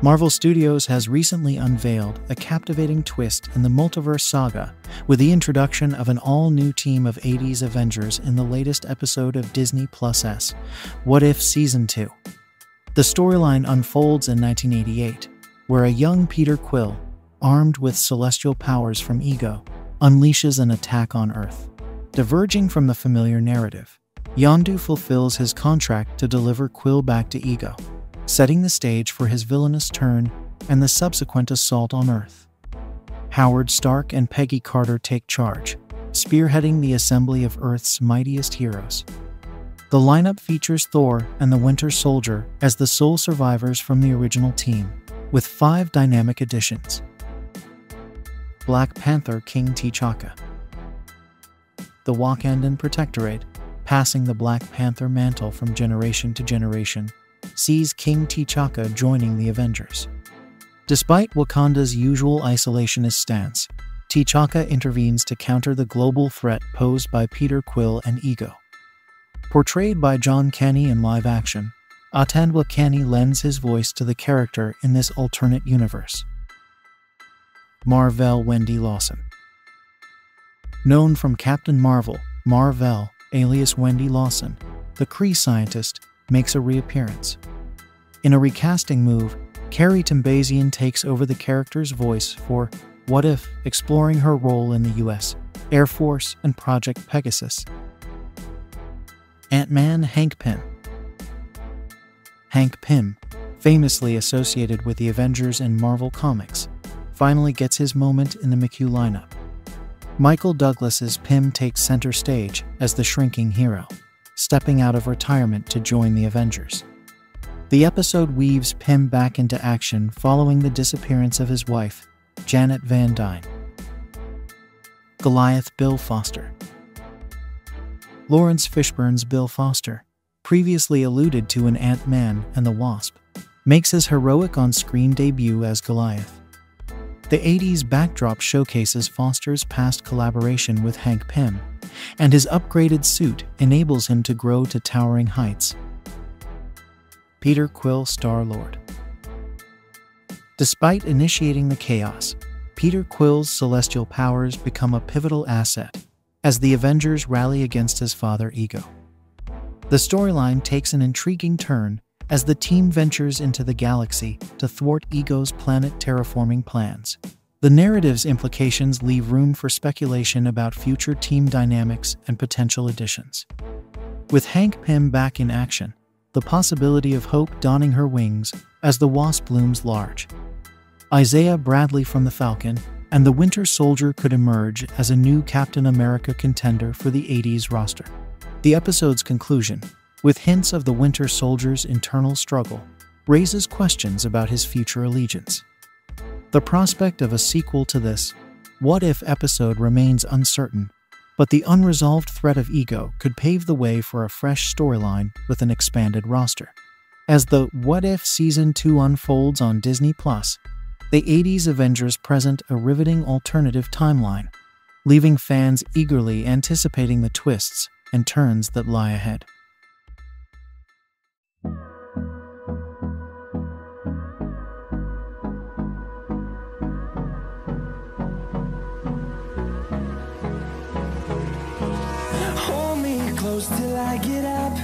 Marvel Studios has recently unveiled a captivating twist in the multiverse saga with the introduction of an all-new team of 80s Avengers in the latest episode of Disney Plus's What If Season 2. The storyline unfolds in 1988, where a young Peter Quill, armed with celestial powers from Ego, unleashes an attack on Earth. Diverging from the familiar narrative, Yondu fulfills his contract to deliver Quill back to Ego, setting the stage for his villainous turn and the subsequent assault on Earth. Howard Stark and Peggy Carter take charge, spearheading the assembly of Earth's mightiest heroes. The lineup features Thor and the Winter Soldier as the sole survivors from the original team, with 5 dynamic additions. Black Panther King T'Chaka. The Wakandan Protectorate, passing the Black Panther mantle from generation to generation, sees King T'Chaka joining the Avengers. Despite Wakanda's usual isolationist stance, T'Chaka intervenes to counter the global threat posed by Peter Quill and Ego. Portrayed by John Kenny in live action, Atandwa Kenny lends his voice to the character in this alternate universe. Mar-Vell Wendy Lawson. Known from Captain Marvel, Mar-Vell, alias Wendy Lawson, the Kree scientist, makes a reappearance. In a recasting move, Carrie Tambasian takes over the character's voice for What If, exploring her role in the U.S. Air Force and Project Pegasus. Ant-Man Hank Pym. Hank Pym, famously associated with the Avengers and Marvel Comics, finally gets his moment in the MCU lineup. Michael Douglas's Pym takes center stage as the shrinking hero, stepping out of retirement to join the Avengers. The episode weaves Pym back into action following the disappearance of his wife, Janet Van Dyne. Goliath Bill Foster. Lawrence Fishburne's Bill Foster, previously alluded to in Ant-Man and the Wasp, makes his heroic on-screen debut as Goliath. The 80s backdrop showcases Foster's past collaboration with Hank Pym, and his upgraded suit enables him to grow to towering heights. Peter Quill Star-Lord. Despite initiating the chaos, Peter Quill's celestial powers become a pivotal asset as the Avengers rally against his father Ego. The storyline takes an intriguing turn as the team ventures into the galaxy to thwart Ego's planet-terraforming plans. The narrative's implications leave room for speculation about future team dynamics and potential additions. With Hank Pym back in action, the possibility of Hope donning her wings as the Wasp looms large. Isaiah Bradley from the Falcon and the Winter Soldier could emerge as a new Captain America contender for the 80s roster. The episode's conclusion, with hints of the Winter Soldier's internal struggle, raises questions about his future allegiance. The prospect of a sequel to this What If episode remains uncertain, but the unresolved threat of Ego could pave the way for a fresh storyline with an expanded roster. As the What If Season 2 unfolds on Disney Plus, the 80s Avengers present a riveting alternative timeline, leaving fans eagerly anticipating the twists and turns that lie ahead. Till I get up.